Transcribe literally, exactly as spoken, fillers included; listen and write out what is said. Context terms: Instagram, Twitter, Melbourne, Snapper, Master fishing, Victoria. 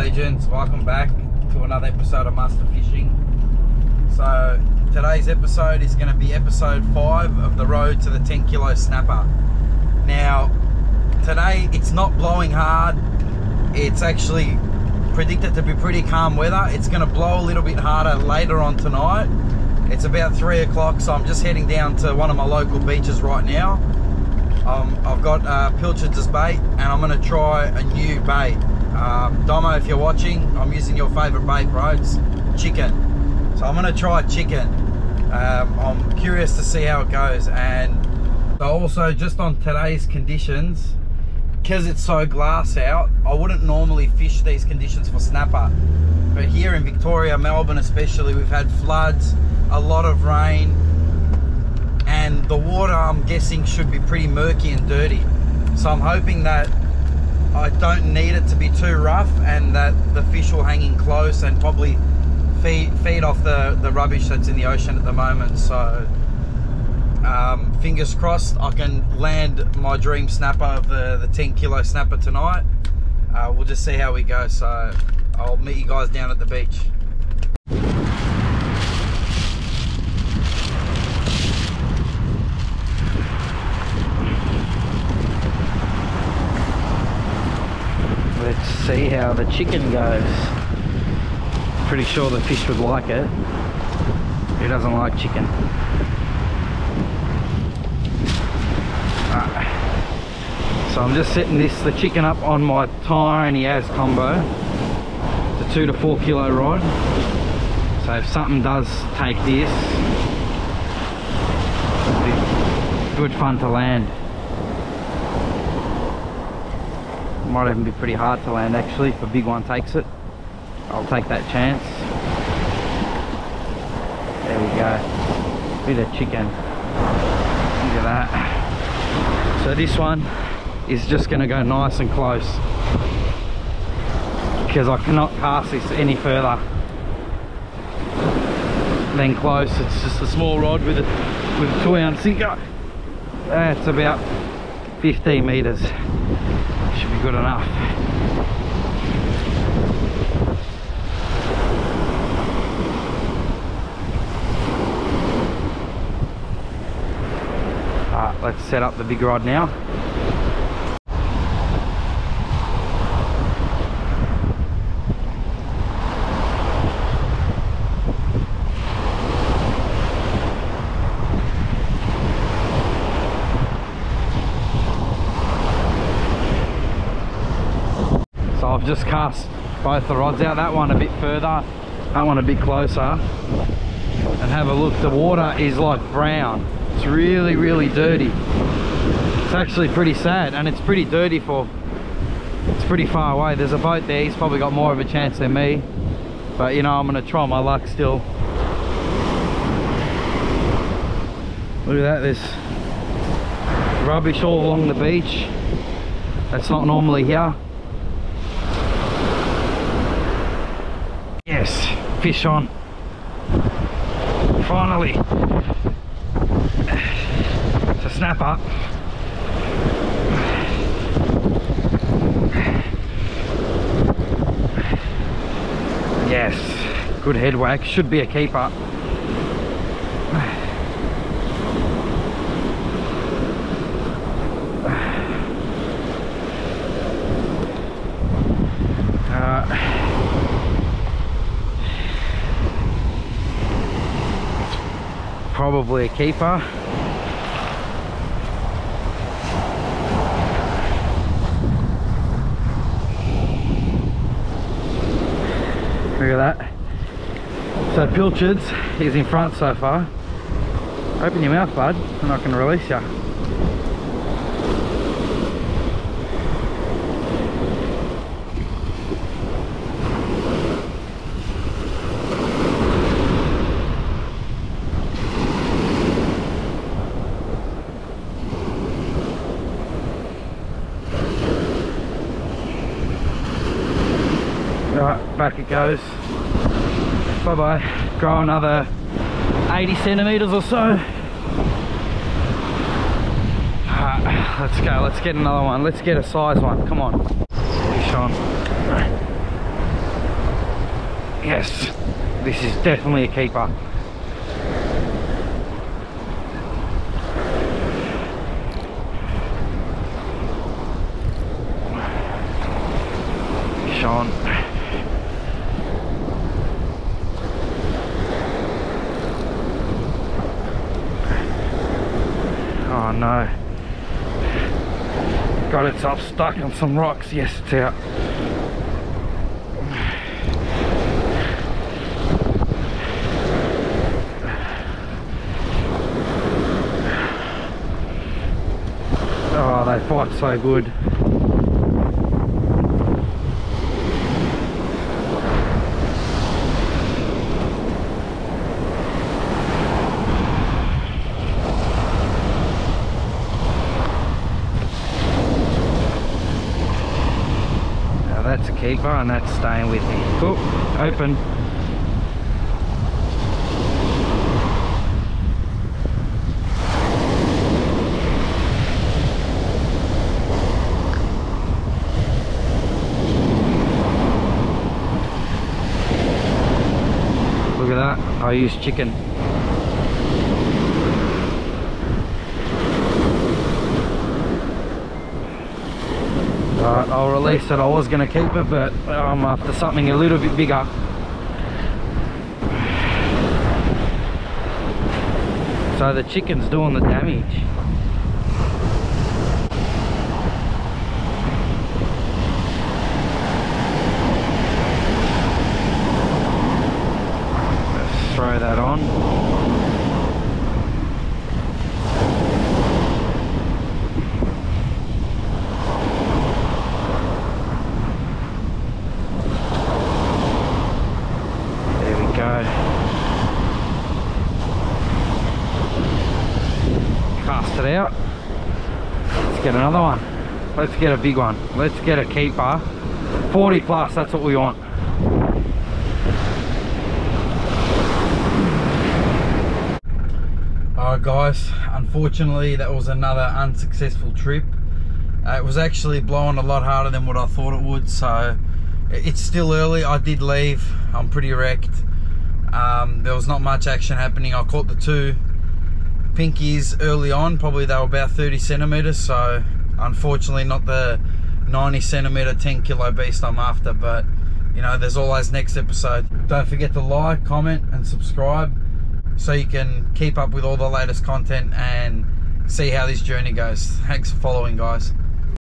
legends, welcome back to another episode of Master Fishing. So today's episode is going to be episode five of the road to the ten kilo snapper. Now today it's not blowing hard, it's actually predicted to be pretty calm weather. It's going to blow a little bit harder later on tonight. It's about three o'clock, so I'm just heading down to one of my local beaches right now. Um, I've got uh, pilchards as bait and I'm going to try a new bait. Um, Domo, if you're watching, I'm using your favourite bait, bro. It's chicken. So I'm going to try chicken. Um, I'm curious to see how it goes. And also, just on today's conditions, because it's so glass out, I wouldn't normally fish these conditions for snapper. But here in Victoria, Melbourne especially, we've had floods, a lot of rain, and the water, I'm guessing, should be pretty murky and dirty. So I'm hoping that I don't need it to be too rough and that the fish will hang in close and probably feed, feed off the, the rubbish that's in the ocean at the moment. So um, fingers crossed I can land my dream snapper of the, the ten kilo snapper tonight. Uh, we'll just see how we go. So I'll meet you guys down at the beach. See how the chicken goes. Pretty sure the fish would like it. Who doesn't like chicken? Right. So I'm just setting this the chicken up on my tiny as combo. It's a two to four kilo rod. So if something does take this, it'll be good fun to land. Might even be pretty hard to land actually if a big one takes it. I'll take that chance. There we go. Bit of chicken. Look at that. So this one is just going to go nice and close, because I cannot cast this any further than close. It's just a small rod with a, with a two ounce sinker. That's about fifteen meters. Should be good enough. Alright, let's set up the big rod now. I've just cast both the rods out, that one a bit further, that one a bit closer, and have a look. The water is like brown. It's really, really dirty. It's actually pretty sad, and it's pretty dirty for, it's pretty far away. There's a boat there, he's probably got more of a chance than me, but you know, I'm going to try my luck still. Look at that, there's rubbish all along the beach. That's not normally here. Yes, fish on. Finally. It's a snapper. Yes, good head whack. Should be a keeper. Probably a keeper. Look at that. So pilchards is in front so far. Open your mouth, bud, and I can release you. Right, back it goes. Bye bye. Grow another eighty centimeters or so. Alright, let's go. Let's get another one. Let's get a size one. Come on. Fish on. Yes, this is definitely a keeper. Fish on. Oh no. Got itself stuck on some rocks. Yes, it's out. Oh, they fight so good. That's a keeper and that's staying with me. Cool, open. Look at that, I use chicken. Alright, I'll release it. I was going to keep it, but I'm after something a little bit bigger. So the chicken's doing the damage. Let's throw that on. Out. Let's get another one. Let's get a big one. Let's get a keeper. forty plus, that's what we want. Alright guys, unfortunately that was another unsuccessful trip. Uh, it was actually blowing a lot harder than what I thought it would, so it's still early. I did leave. I'm pretty wrecked. Um, there was not much action happening. I caught the two pinkies early on, probably they were about thirty centimeters, so unfortunately not the ninety centimeter ten kilo beast I'm after, but you know, there's always next episode. Don't forget to like, comment and subscribe so you can keep up with all the latest content and see how this journey goes. Thanks for following, guys.